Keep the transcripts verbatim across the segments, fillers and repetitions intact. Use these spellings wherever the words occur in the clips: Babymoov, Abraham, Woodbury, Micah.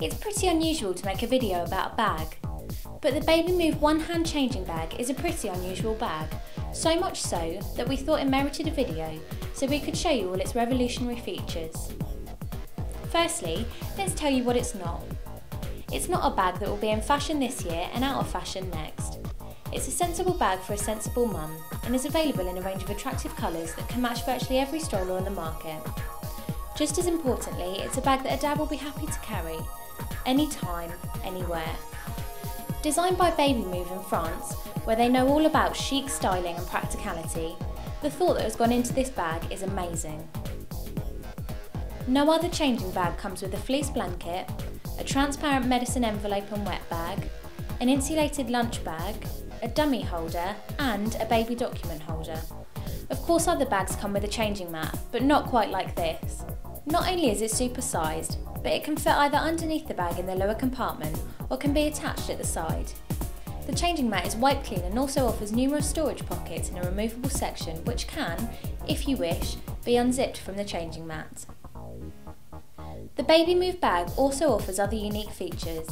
It's pretty unusual to make a video about a bag, but the Babymoov one hand changing bag is a pretty unusual bag, so much so that we thought it merited a video so we could show you all its revolutionary features. Firstly, let's tell you what it's not. It's not a bag that will be in fashion this year and out of fashion next. It's a sensible bag for a sensible mum and is available in a range of attractive colours that can match virtually every stroller on the market. Just as importantly, it's a bag that a dad will be happy to carry, anytime, anywhere. Designed by Babymoov in France, where they know all about chic styling and practicality, the thought that has gone into this bag is amazing. No other changing bag comes with a fleece blanket, a transparent medicine envelope and wet bag, an insulated lunch bag, a dummy holder and a baby document holder. Of course other bags come with a changing mat, but not quite like this. Not only is it supersized, but it can fit either underneath the bag in the lower compartment or can be attached at the side. The changing mat is wipe clean and also offers numerous storage pockets in a removable section which can, if you wish, be unzipped from the changing mat. The Babymoov bag also offers other unique features.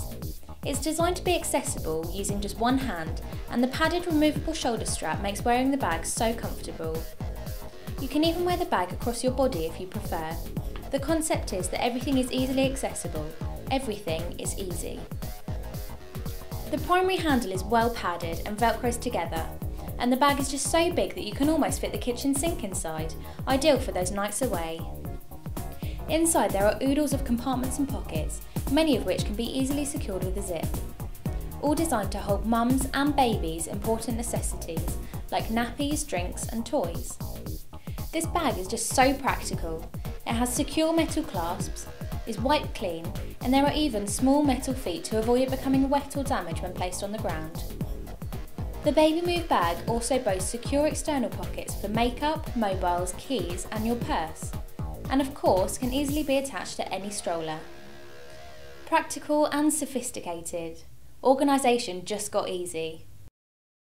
It's designed to be accessible using just one hand, and the padded removable shoulder strap makes wearing the bag so comfortable. You can even wear the bag across your body if you prefer. The concept is that everything is easily accessible, everything is easy. The primary handle is well padded and velcros together, and the bag is just so big that you can almost fit the kitchen sink inside, ideal for those nights away. Inside there are oodles of compartments and pockets, many of which can be easily secured with a zip. All designed to hold mums and babies' important necessities, like nappies, drinks and toys. This bag is just so practical. It has secure metal clasps, is wipe clean, and there are even small metal feet to avoid it becoming wet or damaged when placed on the ground. The Babymoov bag also boasts secure external pockets for makeup, mobiles, keys and your purse, and of course can easily be attached to any stroller. Practical and sophisticated. Organisation just got easy.